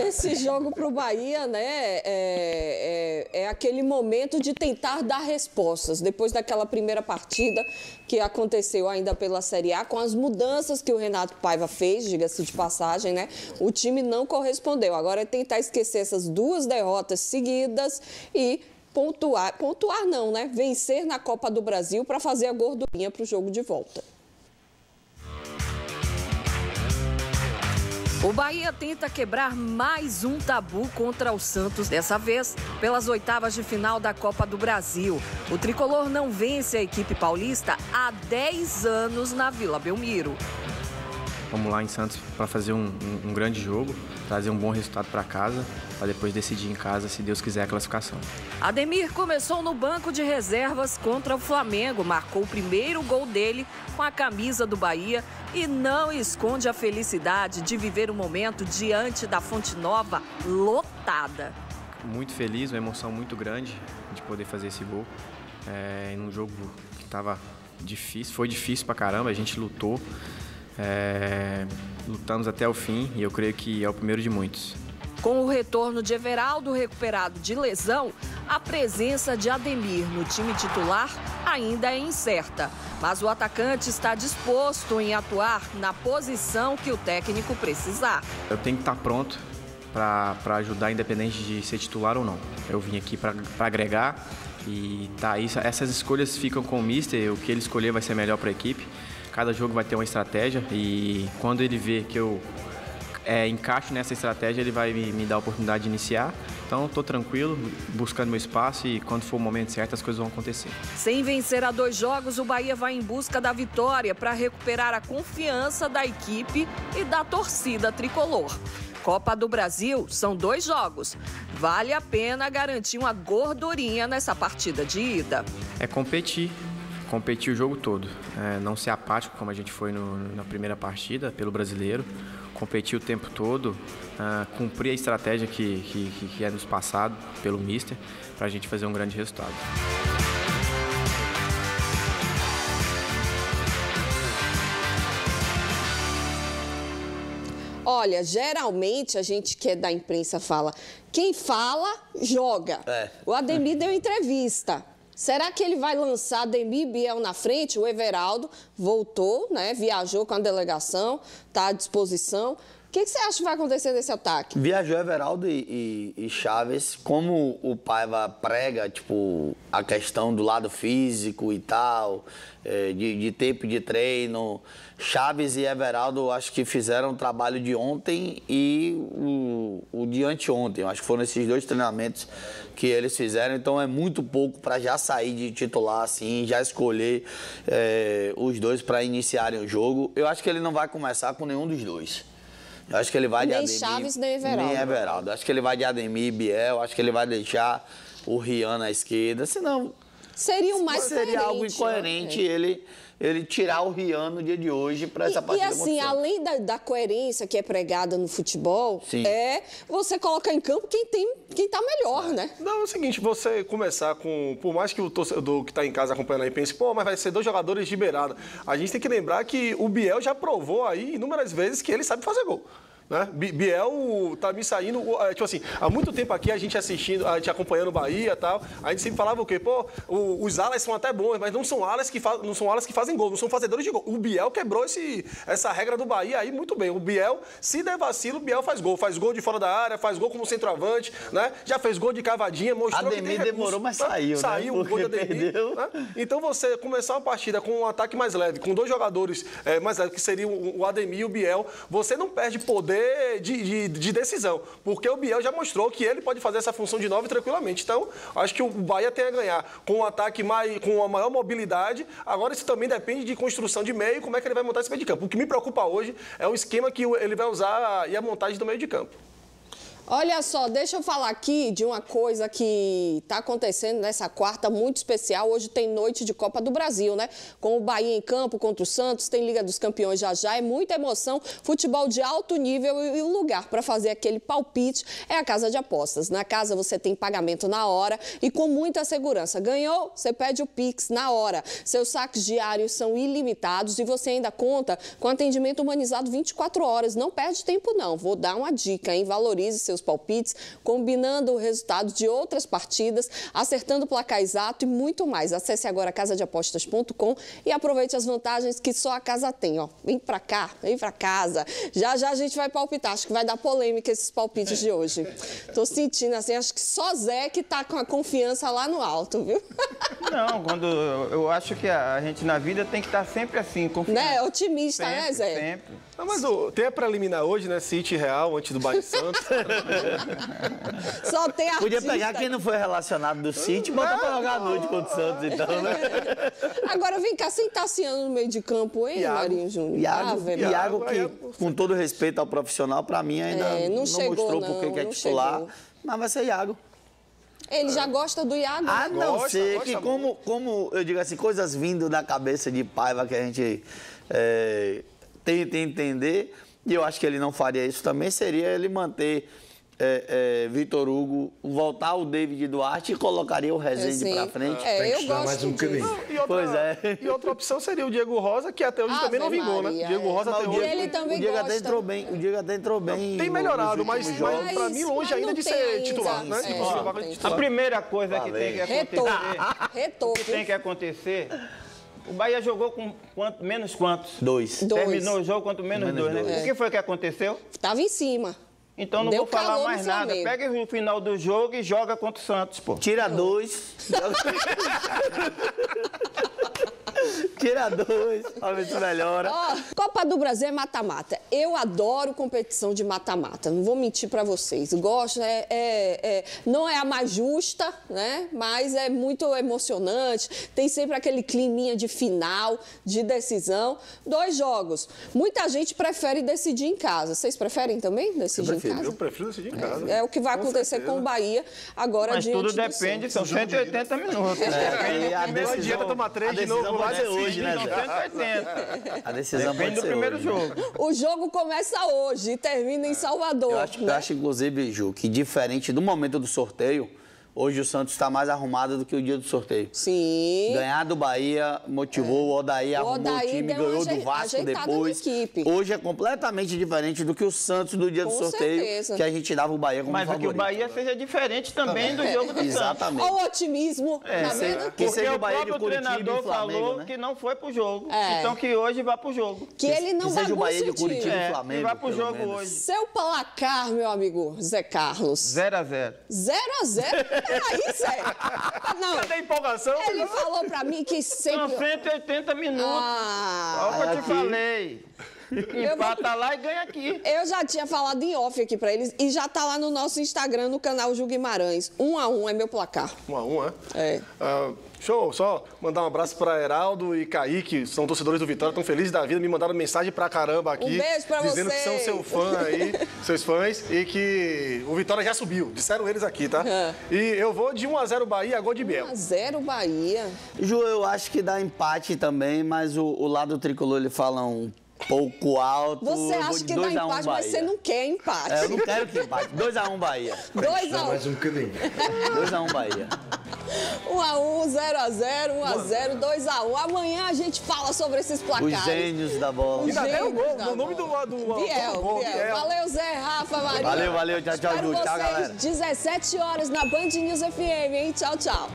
Esse jogo para o Bahia, né, é aquele momento de tentar dar respostas. Depois daquela primeira partida que aconteceu ainda pela Série A, com as mudanças que o Renato Paiva fez, diga-se de passagem, né, o time não correspondeu. Agora é tentar esquecer essas duas derrotas seguidas e pontuar não, né, vencer na Copa do Brasil para fazer a gordurinha para o jogo de volta. O Bahia tenta quebrar mais um tabu contra o Santos, dessa vez pelas oitavas de final da Copa do Brasil. O tricolor não vence a equipe paulista há 10 anos na Vila Belmiro. Vamos lá em Santos para fazer um grande jogo, trazer um bom resultado para casa, para depois decidir em casa, se Deus quiser, a classificação. Ademir começou no banco de reservas contra o Flamengo, marcou o primeiro gol dele com a camisa do Bahia e não esconde a felicidade de viver o momento diante da Fonte Nova lotada. Muito feliz, uma emoção muito grande de poder fazer esse gol. Em um jogo que estava difícil, foi difícil pra caramba, a gente lutou, lutamos até o fim e eu creio que é o primeiro de muitos. Com o retorno de Everaldo, recuperado de lesão, a presença de Ademir no time titular ainda é incerta. Mas o atacante está disposto em atuar na posição que o técnico precisar. Eu tenho que estar pronto para ajudar, independente de ser titular ou não. Eu vim aqui para agregar e tá, essas escolhas ficam com o mister, o que ele escolher vai ser melhor para a equipe. Cada jogo vai ter uma estratégia e quando ele vê que eu... encaixo nessa estratégia, ele vai me dar a oportunidade de iniciar. Então, estou tranquilo, buscando meu espaço e quando for o momento certo, as coisas vão acontecer. Sem vencer a 2 jogos, o Bahia vai em busca da vitória para recuperar a confiança da equipe e da torcida tricolor. Copa do Brasil são 2 jogos. Vale a pena garantir uma gordurinha nessa partida de ida. É competir o jogo todo. Não ser apático, como a gente foi na primeira partida, pelo brasileiro. Competir o tempo todo, cumprir a estratégia que é nos passado pelo mister, para a gente fazer um grande resultado. Olha, geralmente a gente que é da imprensa fala, quem fala, joga. O Ademir deu entrevista. Será que ele vai lançar Ademir e Biel na frente? O Everaldo voltou, né? Viajou com a delegação, está à disposição. O que você acha que vai acontecer nesse ataque? Viajou Everaldo e Chaves. Como o Paiva prega, tipo, a questão do lado físico e tal, de tempo de treino. Chaves e Everaldo, acho que fizeram o trabalho de ontem e o de anteontem. Acho que foram esses 2 treinamentos que eles fizeram. Então, é muito pouco para já sair de titular, assim, já escolher os 2 para iniciarem o jogo. Eu acho que ele não vai começar com nenhum dos 2. Eu acho que ele vai de Ademir. Nem Chaves, nem Everaldo. Nem Everaldo. Acho que ele vai de Ademir e Biel. Acho que ele vai deixar o Rian na esquerda. Senão... seria o mais coerente. Seria algo incoerente ele tirar o Rian no dia de hoje para essa partida. E assim, além da coerência que é pregada no futebol, você coloca em campo quem tá melhor, né? Não, é o seguinte, você começar com... Por mais que o torcedor que tá em casa acompanhando aí pense, pô, mas vai ser 2 jogadores de beirada. A gente tem que lembrar que o Biel já provou aí inúmeras vezes que ele sabe fazer gol. Né? Biel tá me saindo, tipo assim, há muito tempo aqui a gente assistindo, a gente acompanhando o Bahia e tal, a gente sempre falava o quê? Pô, os alas são até bons, mas não são alas que fazem gol, não são fazedores de gol. O Biel quebrou essa regra do Bahia aí muito bem. O Biel, se der vacilo, o Biel faz gol de fora da área, faz gol como centroavante, né? Já fez gol de cavadinha, mostrou que tem recurso. Demorou, mas saiu, né? O gol de Ademir, né? Então você começar uma partida com um ataque mais leve, com 2 jogadores mais leves, que seriam o Ademir e o Biel, você não perde poder de decisão, porque o Biel já mostrou que ele pode fazer essa função de 9 tranquilamente. Então, acho que o Bahia tem a ganhar com um ataque com uma maior mobilidade. Agora, isso também depende de construção de meio, como é que ele vai montar esse meio de campo. O que me preocupa hoje é o esquema que ele vai usar e a montagem do meio de campo. Olha só, deixa eu falar aqui de uma coisa que está acontecendo nessa quarta muito especial. Hoje tem noite de Copa do Brasil, né? Com o Bahia em campo contra o Santos, tem Liga dos Campeões já já, é muita emoção, futebol de alto nível e o lugar para fazer aquele palpite é a Casa de Apostas. Na casa você tem pagamento na hora e com muita segurança. Ganhou? Você pede o Pix na hora. Seus saques diários são ilimitados e você ainda conta com atendimento humanizado 24 horas. Não perde tempo não, vou dar uma dica, hein? Valorize seus palpites, combinando o resultado de outras partidas, acertando o placar exato e muito mais. Acesse agora casadeapostas.com e aproveite as vantagens que só a casa tem, ó. Vem pra cá, vem pra casa. Já já a gente vai palpitar, acho que vai dar polêmica esses palpites de hoje. Tô sentindo assim, acho que só Zé que tá com a confiança lá no alto, viu? Não, quando eu acho que a gente na vida tem que estar sempre assim, confiante. Né? Otimista, sempre, né, Zé? Sempre. Não, mas tem a preliminar hoje, né? City Real, antes do Bahia Santos. Só tem artista. Podia pegar quem não foi relacionado do City e botar pra jogar à noite contra o Santos, então, né? Agora, vem cá, sem taciando no meio de campo, hein, Marinho Júnior? Iago, que, com todo respeito ao profissional, pra mim ainda não chegou, mostrou porque é titular. Chegou. Mas vai ser Iago. Ele já gosta do Iago? Ah, não sei. Que como eu digo assim, coisas vindo da cabeça de Paiva que a gente tenta entender, e eu acho que ele não faria isso também, seria ele manter Vitor Hugo, voltar o David Duarte e colocaria o Resende pra frente. Eu gosto mais um disso. E outra opção seria o Diego Rosa, que até hoje também não vingou, né? Diego Rosa até hoje. Ele também o Diego até entrou bem. Tem melhorado, mas pra mim longe ainda de ser titular, né? A primeira coisa que tem que acontecer... Tem que acontecer... O Bahia jogou com menos quantos? 2. Terminou o jogo com menos 2, né? O que foi que aconteceu? Tava em cima. Então não vou falar mais nada. Pega o final do jogo e joga contra o Santos, pô. Tira 2. Tira 2, a ver se melhora. Copa do Brasil é mata-mata. Eu adoro competição de mata-mata, não vou mentir pra vocês. Gosto, né? Não é a mais justa, né? Mas é muito emocionante. Tem sempre aquele climinha de final, de decisão. 2 jogos. Muita gente prefere decidir em casa. Vocês preferem também decidir em casa? Eu prefiro decidir em casa. É o que vai acontecer com o Bahia agora. Mas tudo depende, são 180 minutos. Não adianta tomar 3 de novo. Hoje, né, Zé? A decisão depende do primeiro jogo. O jogo começa hoje e termina em Salvador. Eu acho, inclusive, Ju, que diferente do momento do sorteio, hoje o Santos está mais arrumado do que o dia do sorteio. Sim. Ganhar do Bahia motivou, o Odair arrumou o time, ganhou do Vasco depois. Hoje é completamente diferente do que o Santos do dia do sorteio, que a gente dava o Bahia como favorito. Mas que o Bahia seja diferente também do jogo do Santos. Exatamente. Olha o otimismo. Que seja o Bahia de Curitiba e Flamengo, falou, né? Que não foi pro jogo. Então que hoje vá pro jogo. Que ele não vai pro jogo. Que seja o Bahia de Curitiba e Flamengo. Vai pro jogo hoje. Seu placar, meu amigo Zé Carlos. 0-0. 0-0? Peraí, Zé. Não. Cadê a empolgação? Ele falou pra mim que sempre... São 180 minutos. Olha o que eu te falei. Empata lá e ganha aqui. Eu já tinha falado em off aqui pra eles e já tá lá no nosso Instagram, no canal Ju Guimarães. 1-1 é meu placar. 1-1, né? É. Deixa eu só mandar um abraço pra Heraldo e Kaique, são torcedores do Vitória, tão felizes da vida, me mandaram mensagem pra caramba aqui. Um beijo pra dizendo vocês. Que são seus fãs, e que o Vitória já subiu, disseram eles aqui, tá? E eu vou de 1-0 Bahia, gol de Biel. 1-0 Bahia. Ju, eu acho que dá empate também, mas o lado tricolor, ele fala um pouco alto. Você acha que dá empate, mas você não quer empate. Eu não quero que empate. 2-1 Bahia. 2-1. Mais um bocadinho. 2-1 Bahia. 1-1, 0-0, 1-0, 2-1. Amanhã a gente fala sobre esses placares. Os gênios da bola. Os gênios da bola. O nome do Biel. Valeu, Zé, Rafa, Maria. Valeu, tchau, Ju. Tchau, galera. 17 horas na Band News FM, hein? Tchau, tchau.